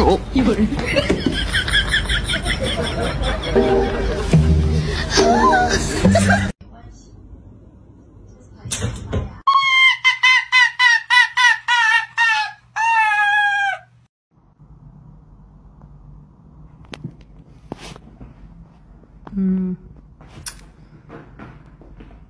Oh, you wouldn't.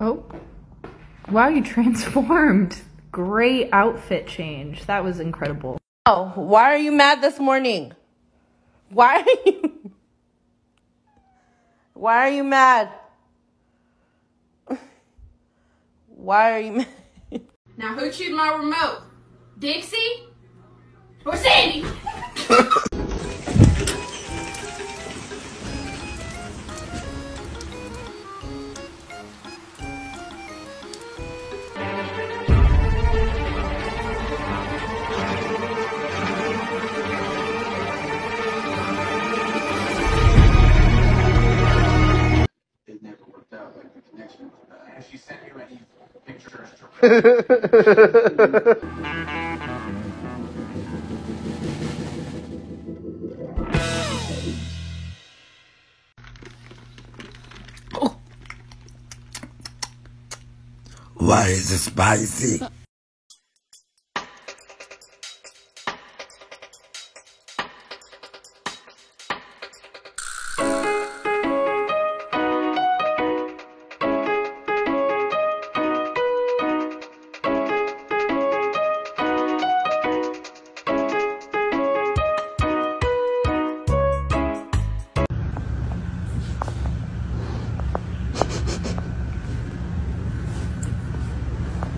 Oh, wow, you transformed. Great outfit change. That was incredible. Oh, why are you mad this morning? Why are you mad? Why are you mad? Now who chewed my remote? Dixie or Sandy? She sent you any pictures to oh. Why is it spicy?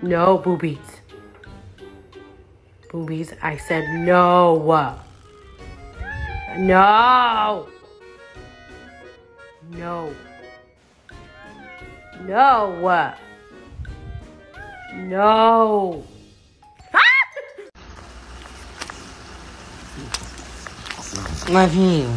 No boobies. Boobies, I said no. No. No. No. No. Ah! Love you.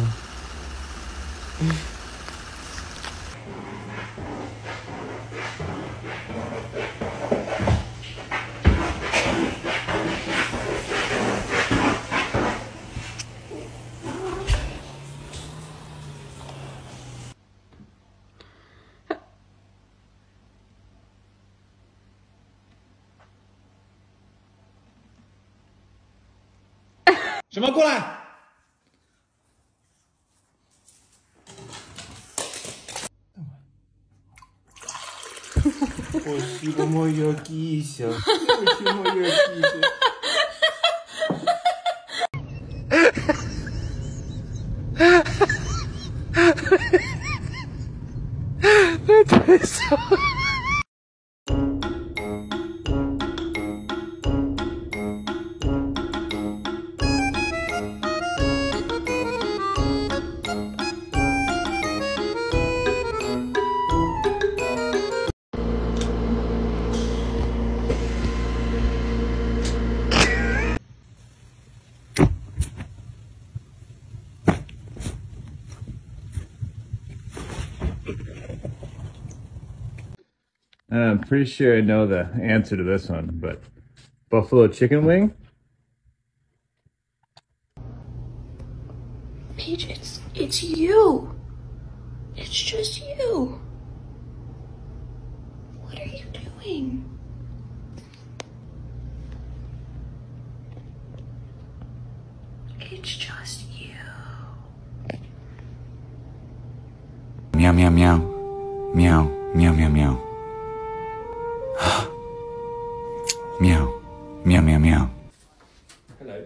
I'm pretty sure I know the answer to this one, but buffalo chicken wing? Peach, it's you. It's just you. What are you doing? It's just you. Meow, meow, meow. Meow, meow, meow, meow. Meow, meow, meow, meow. Hello.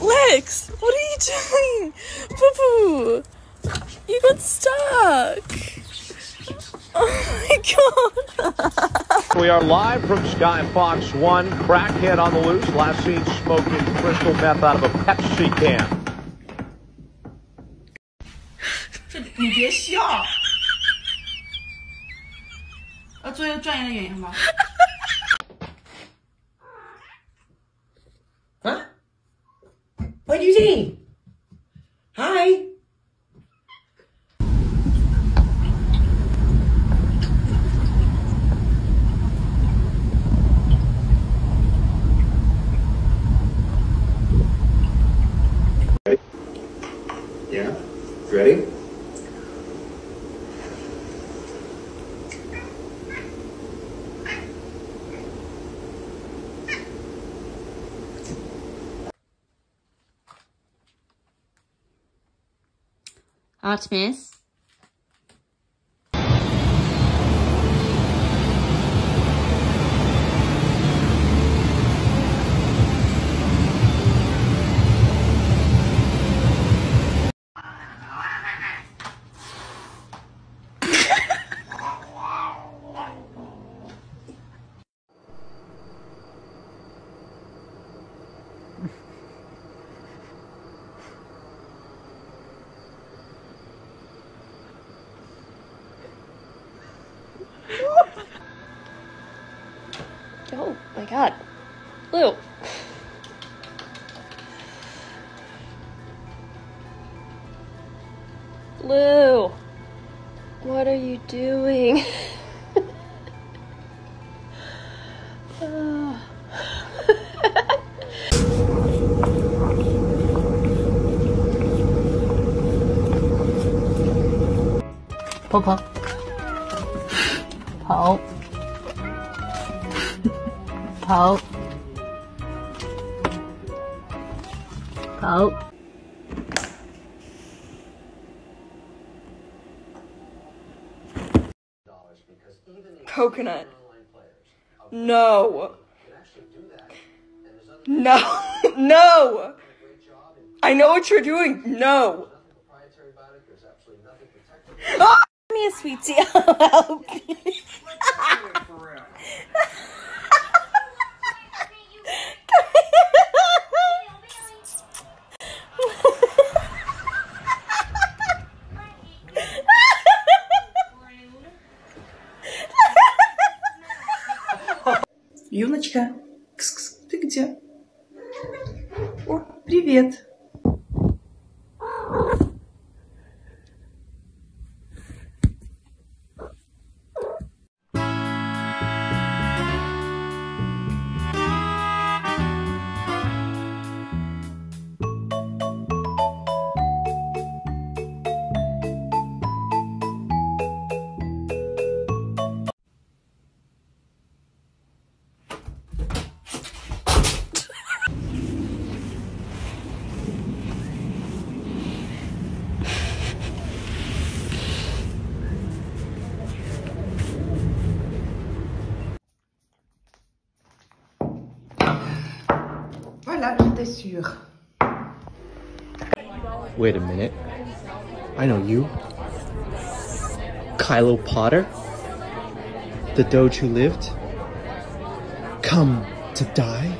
Lex, what are you doing? Poo-poo, you got stuck. Oh my God. We are live from Sky Fox 1. Crackhead on the loose, last seen smoking crystal meth out of a Pepsi can. Huh? What do you think? Hi. Artemis. Oh my god. Lou. Lou. What are you doing? Oh. Papa. Paul. Paul. Paul. Coconut. No. No. No. I know what you're doing. No. Oh! Give me a sweet tea. I'll help you. Юночка, кс-кс, ты где? О, привет. Wait a minute. I know you. Kylo Potter? The Doge who lived? Come to die?